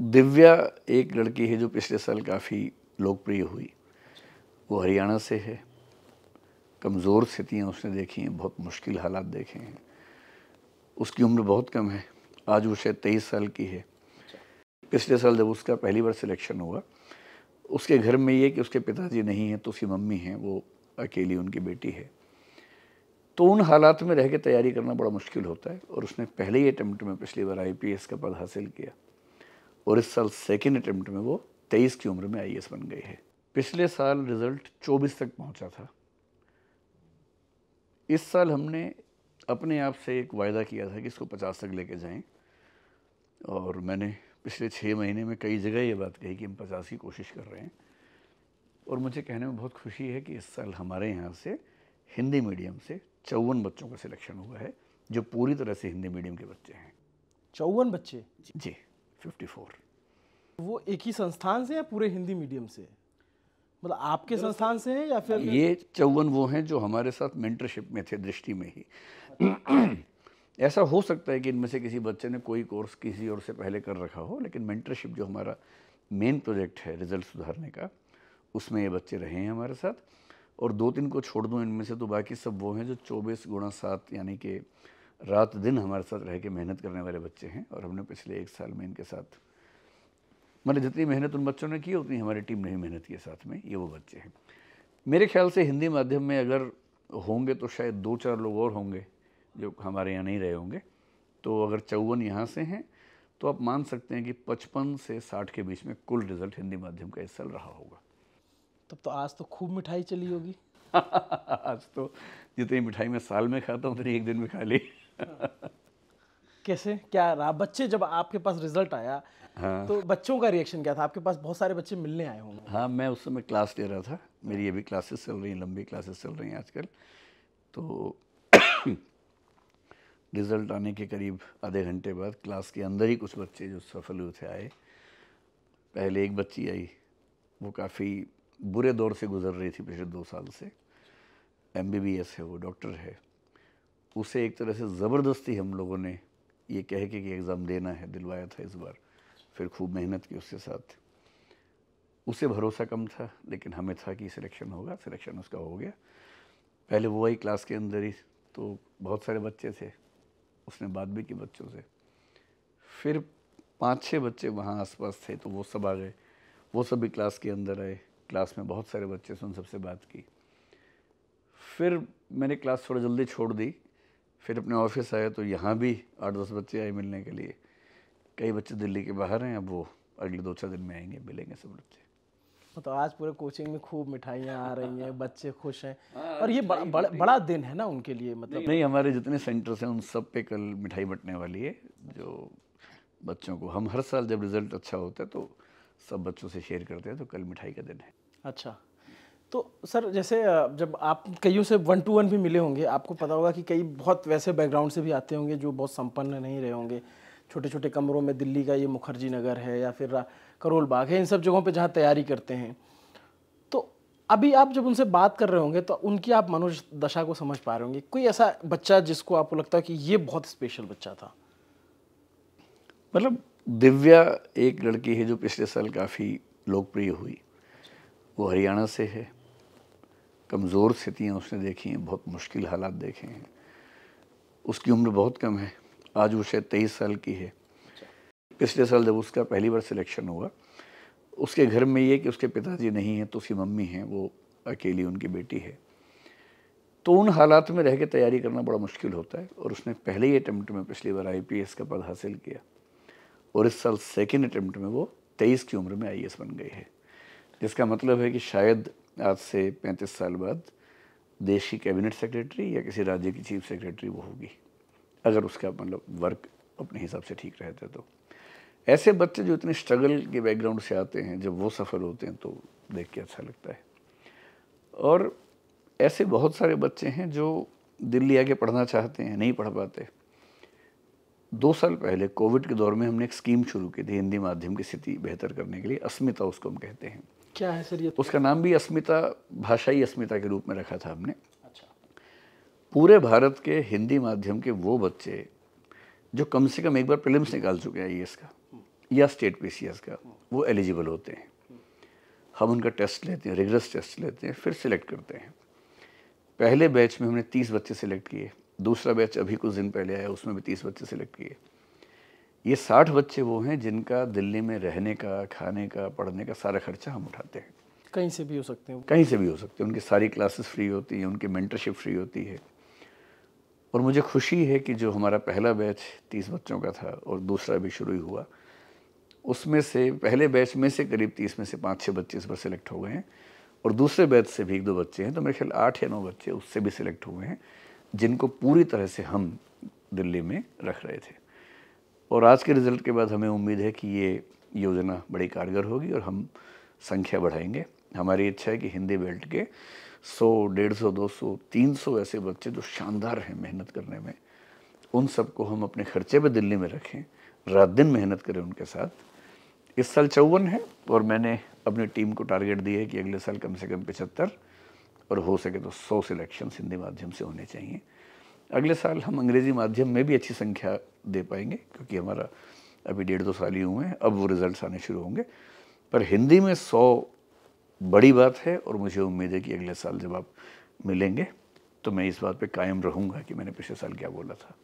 दिव्या एक लड़की है जो पिछले साल काफ़ी लोकप्रिय हुई। वो हरियाणा से है, कमज़ोर स्थितियाँ उसने देखी हैं, बहुत मुश्किल हालात देखे हैं। उसकी उम्र बहुत कम है, आज वो शायद 23 साल की है। पिछले साल जब उसका पहली बार सिलेक्शन हुआ, उसके घर में ये कि उसके पिताजी नहीं हैं तो उसकी मम्मी हैं, वो अकेली उनकी बेटी है। तो उन हालात में रह के तैयारी करना बड़ा मुश्किल होता है और उसने पहले ही अटैम्प्ट में पिछली बार IPS का पद हासिल किया और इस साल सेकेंड अटैम्प्ट में वो 23 की उम्र में IAS बन गई है। पिछले साल रिज़ल्ट 24 तक पहुंचा था। इस साल हमने अपने आप से एक वायदा किया था कि इसको 50 तक लेके जाएं और मैंने पिछले 6 महीने में कई जगह ये बात कही कि हम 50 की कोशिश कर रहे हैं और मुझे कहने में बहुत खुशी है कि इस साल हमारे यहाँ से हिंदी मीडियम से 54 बच्चों का सिलेक्शन हुआ है जो पूरी तरह से हिंदी मीडियम के बच्चे हैं। 54 बच्चे जी 54। वो एक ही संस्थान से या पूरे हिंदी मीडियम से, मतलब आपके संस्थान से है या फिर ये 54 वो हैं जो हमारे साथ मेंटरशिप में थे दृष्टि में ही। ऐसा हो सकता है कि इनमें से किसी बच्चे ने कोई कोर्स किसी और से पहले कर रखा हो, लेकिन मेंटरशिप जो हमारा मेन प्रोजेक्ट है रिजल्ट सुधारने का, उसमें ये बच्चे रहे हैं हमारे साथ। और 2-3 को छोड़ दूँ इनमें से तो बाकी सब वो हैं जो 24x7 यानी कि रात दिन हमारे साथ रह के मेहनत करने वाले बच्चे हैं और हमने पिछले 1 साल में इनके साथ, मतलब जितनी मेहनत उन बच्चों ने की उतनी हमारी टीम ने ही मेहनत की साथ में, ये वो बच्चे हैं। मेरे ख्याल से हिंदी माध्यम में अगर होंगे तो शायद 2-4 लोग और होंगे जो हमारे यहाँ नहीं रहे होंगे। तो अगर 54 यहाँ से हैं तो आप मान सकते हैं कि 55 से 60 के बीच में कुल रिजल्ट हिंदी माध्यम का इस साल रहा होगा। तब तो आज तो खूब मिठाई चली होगी। आज तो जितनी मिठाई मैं साल में खाता हूँ उतनी एक दिन में खा ली। कैसे क्या रहा बच्चे जब आपके पास रिजल्ट आया? हाँ। तो बच्चों का रिएक्शन क्या था? आपके पास बहुत सारे बच्चे मिलने आए होंगे। हाँ, मैं उस समय क्लास ले रहा था, मेरी अभी क्लासेस चल रही हैं, लंबी क्लासेस चल रही हैं आजकल। तो रिजल्ट आने के करीब आधे घंटे बाद क्लास के अंदर ही कुछ बच्चे जो सफल हुए थे आए। पहले एक बच्ची आई, वो काफ़ी बुरे दौर से गुजर रही थी पिछले 2 साल से। MBBS है, वो डॉक्टर है। उसे एक तरह से ज़बरदस्ती हम लोगों ने ये कह के कि एग्ज़ाम देना है, दिलवाया था इस बार। फिर खूब मेहनत की उसके साथ। उसे भरोसा कम था लेकिन हमें था कि सिलेक्शन होगा। सिलेक्शन उसका हो गया। पहले वो आई क्लास के अंदर ही, तो बहुत सारे बच्चे थे, उसने बात भी की बच्चों से। फिर 5-6 बच्चे वहाँ आसपास थे तो वो सब आ गए, वो सब भी क्लास के अंदर आए। क्लास में बहुत सारे बच्चे से, उन सबसे बात की। फिर मैंने क्लास थोड़ा जल्दी छोड़ दी। फिर अपने ऑफिस आया तो यहाँ भी 8-10 बच्चे आए मिलने के लिए। कई बच्चे दिल्ली के बाहर हैं, अब वो अगले 2-4 दिन में आएंगे, मिलेंगे सब बच्चे। तो आज पूरे कोचिंग में खूब मिठाइयाँ आ रही हैं, बच्चे खुश हैं और ये बड़ा दिन है ना उनके लिए। मतलब नहीं, हमारे जितने सेंटर्स हैं उन सब पे कल मिठाई बंटने वाली है जो बच्चों को। हम हर साल जब रिज़ल्ट अच्छा होता है तो सब बच्चों से शेयर करते हैं, तो कल मिठाई का दिन है। अच्छा, तो सर जैसे जब आप कईयों से 1-to-1 भी मिले होंगे, आपको पता होगा कि कई बहुत वैसे बैकग्राउंड से भी आते होंगे जो बहुत संपन्न नहीं रहे होंगे। छोटे छोटे कमरों में, दिल्ली का ये मुखर्जी नगर है या फिर करोल बाग है, इन सब जगहों पे जहाँ तैयारी करते हैं। तो अभी आप जब उनसे बात कर रहे होंगे तो उनकी आप मनोदशा को समझ पा रहे होंगे। कोई ऐसा बच्चा जिसको आपको लगता है कि ये बहुत स्पेशल बच्चा था? मतलब दिव्या एक लड़की है जो पिछले साल काफ़ी लोकप्रिय हुई। वो हरियाणा से है, कमज़ोर स्थितियाँ उसने देखी हैं, बहुत मुश्किल हालात देखे हैं। उसकी उम्र बहुत कम है, आज वो शायद 23 साल की है। पिछले साल जब उसका पहली बार सिलेक्शन हुआ, उसके घर में ये कि उसके पिताजी नहीं हैं तो उसकी मम्मी हैं, वो अकेली उनकी बेटी है। तो उन हालात में रह के तैयारी करना बड़ा मुश्किल होता है और उसने पहले ही अटैम्प्ट में पिछली बार IPS का पद हासिल किया और इस साल सेकेंड अटैम्प्ट में वो 23 की उम्र में IAS बन गई है। जिसका मतलब है कि शायद आज से 35 साल बाद देश की कैबिनेट सेक्रेटरी या किसी राज्य की चीफ सेक्रेटरी वो होगी, अगर उसका मतलब वर्क अपने हिसाब से ठीक रहता है। तो ऐसे बच्चे जो इतने स्ट्रगल के बैकग्राउंड से आते हैं, जब वो सफल होते हैं तो देख के अच्छा लगता है। और ऐसे बहुत सारे बच्चे हैं जो दिल्ली आके पढ़ना चाहते हैं, नहीं पढ़ पाते। 2 साल पहले कोविड के दौर में हमने एक स्कीम शुरू की थी हिंदी माध्यम की स्थिति बेहतर करने के लिए। अस्मिता उसको हम कहते हैं। क्या है सर ये? उसका नाम भी अस्मिता, भाषाई अस्मिता के रूप में रखा था हमने। अच्छा। पूरे भारत के हिंदी माध्यम के वो बच्चे जो कम से कम एक बार प्रीलिम्स निकाल चुके हैं IAS का, या स्टेट पीसीएस का, वो एलिजिबल होते हैं। हम उनका टेस्ट लेते हैं, रिगरस टेस्ट लेते हैं, फिर सिलेक्ट करते हैं। पहले बैच में हमने 30 बच्चे सिलेक्ट किए, दूसरा बैच अभी कुछ दिन पहले आया, उसमें भी 30 बच्चे सिलेक्ट किए। ये 60 बच्चे वो हैं जिनका दिल्ली में रहने का, खाने का, पढ़ने का सारा खर्चा हम उठाते हैं। कहीं से भी हो सकते हैं, कहीं से भी हो सकते हैं। उनकी सारी क्लासेस फ्री होती हैं, उनकी मेंटरशिप फ्री होती है। और मुझे खुशी है कि जो हमारा पहला बैच 30 बच्चों का था और दूसरा भी शुरू ही हुआ, उसमें से पहले बैच में से करीब 30 में से 5-6 बच्चे इस पर सिलेक्ट हो गए हैं और दूसरे बैच से भी 1-2 बच्चे हैं, तो मेरे ख्याल 8 या 9 बच्चे उससे भी सिलेक्ट हुए हैं जिनको पूरी तरह से हम दिल्ली में रख रहे थे। और आज के रिज़ल्ट के बाद हमें उम्मीद है कि ये योजना बड़ी कारगर होगी और हम संख्या बढ़ाएंगे। हमारी इच्छा है कि हिंदी बेल्ट के 100, 150, 200, 300 ऐसे बच्चे जो शानदार हैं मेहनत करने में, उन सबको हम अपने खर्चे पे दिल्ली में रखें, रात दिन मेहनत करें उनके साथ। इस साल 54 है और मैंने अपनी टीम को टारगेट दिया है कि अगले साल कम से कम 75 और हो सके तो 100 सिलेक्शन हिंदी माध्यम से होने चाहिए। अगले साल हम अंग्रेज़ी माध्यम में भी अच्छी संख्या दे पाएंगे क्योंकि हमारा अभी 1.5-2 साल ही हुए हैं, अब वो रिज़ल्ट आने शुरू होंगे। पर हिंदी में 100 बड़ी बात है और मुझे उम्मीद है कि अगले साल जब आप मिलेंगे तो मैं इस बात पे कायम रहूँगा कि मैंने पिछले साल क्या बोला था।